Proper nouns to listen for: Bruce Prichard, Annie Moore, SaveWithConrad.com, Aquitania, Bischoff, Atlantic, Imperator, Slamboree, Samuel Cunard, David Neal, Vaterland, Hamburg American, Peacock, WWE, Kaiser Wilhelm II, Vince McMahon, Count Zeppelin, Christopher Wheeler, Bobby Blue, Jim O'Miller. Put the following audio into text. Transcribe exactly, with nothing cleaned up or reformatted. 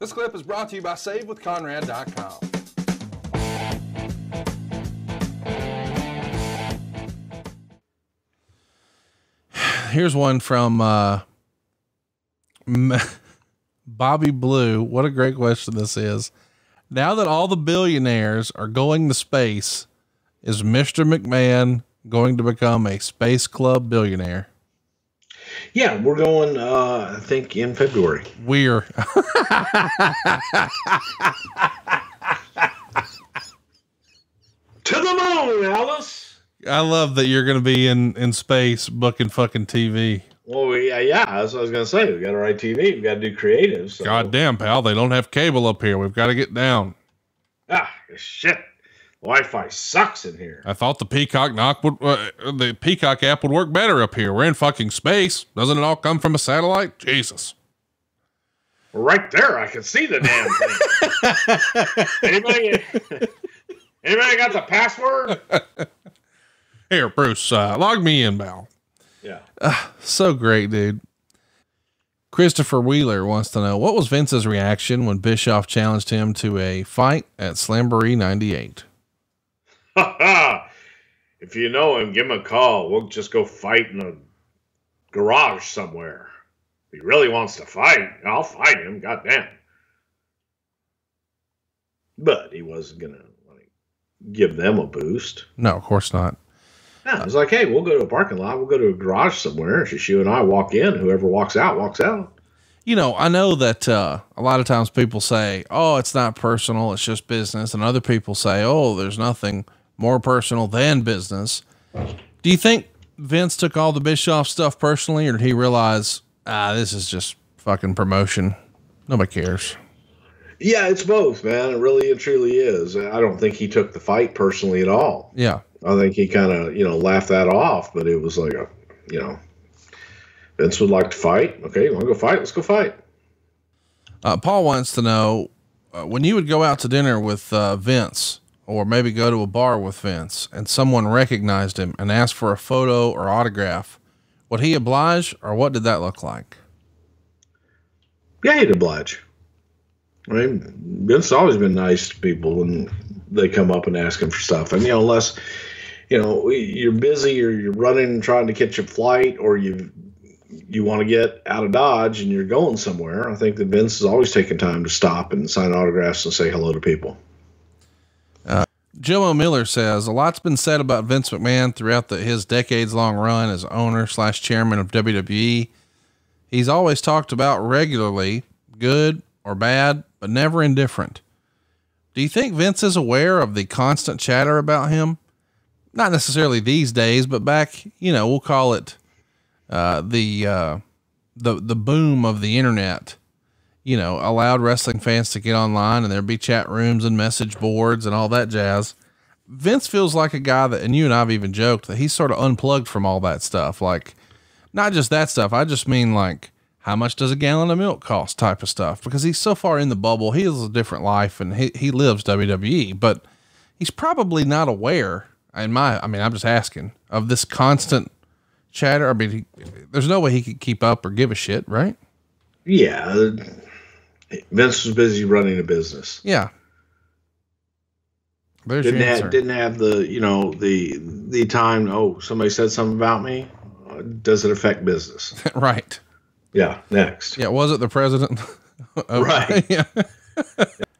This clip is brought to you by Save With Conrad dot com. Here's one from uh, Bobby Blue. What a great question this is. Now that all the billionaires are going to space, is Mister McMahon going to become a space club billionaire? Yeah, we're going, uh, I think, in February. We're. To the moon, Alice. I love that you're going to be in, in space booking fucking T V. Well, yeah, yeah, that's what I was going to say. We've got to write T V. We've got to do creatives. So. Goddamn, pal. They don't have cable up here. We've got to get down. Ah, shit. Wi-Fi sucks in here. I thought the Peacock knock would, uh, the Peacock app would work better up here. We're in fucking space. Doesn't it all come from a satellite? Jesus. Right there. I can see the damn thing. anybody, anybody got the password? Here, Bruce, uh, log me in, Mal. Yeah. Uh, so great, dude. Christopher Wheeler wants to know, what was Vince's reaction when Bischoff challenged him to a fight at Slamboree ninety-eight? If you know him, give him a call. We'll just go fight in a garage somewhere. If he really wants to fight, I'll fight him. Goddamn. But he wasn't going to like give them a boost. No, of course not. Yeah, it's like, hey, we'll go to a parking lot. We'll go to a garage somewhere. It's just you and I walk in. Whoever walks out, walks out. You know, I know that uh, a lot of times people say, oh, it's not personal. It's just business. And other people say, oh, there's nothing more personal than business. Do you think Vince took all the Bischoff stuff personally, or did he realize, ah, this is just fucking promotion? Nobody cares. Yeah, it's both, man. It really and truly is. I don't think he took the fight personally at all. Yeah. I think he kind of, you know, laughed that off, but it was like, a, you know, Vince would like to fight. Okay, you want to go fight? Let's go fight. Uh, Paul wants to know, uh, when you would go out to dinner with uh, Vince, or maybe go to a bar with Vince, and someone recognized him and asked for a photo or autograph, would he oblige, or what did that look like? Yeah, he'd oblige. I mean, Vince's always been nice to people, and they come up and ask him for stuff. And, you know, unless, you know, you're busy or you're running trying to catch a flight, or you you want to get out of Dodge and you're going somewhere, I think that Vince is always taking time to stop and sign autographs and say hello to people. Uh, Jim O'Miller says, a lot's been said about Vince McMahon throughout the, his decades-long run as owner slash chairman of W W E. He's always talked about regularly, good or bad, but never indifferent. Do you think Vince is aware of the constant chatter about him? Not necessarily these days, but back, you know, we'll call it, uh, the, uh, the, the boom of the internet, you know, allowed wrestling fans to get online, and there'd be chat rooms and message boards and all that jazz. Vince feels like a guy that, and you and I've even joked that he's sort of unplugged from all that stuff. Like, not just that stuff. I just mean like, how much does a gallon of milk cost type of stuff? Because he's so far in the bubble. He has a different life, and he, he lives W W E, but he's probably not aware in my, I mean, I'm just asking, of this constant chatter. I mean, he, there's no way he could keep up or give a shit, right? Yeah. Vince was busy running a business. Yeah. There's didn't have, didn't have the, you know, the, the time. Oh, somebody said something about me. Does it affect business? Right. Yeah. Next. Yeah. Was it the president? Okay. Right. Yeah.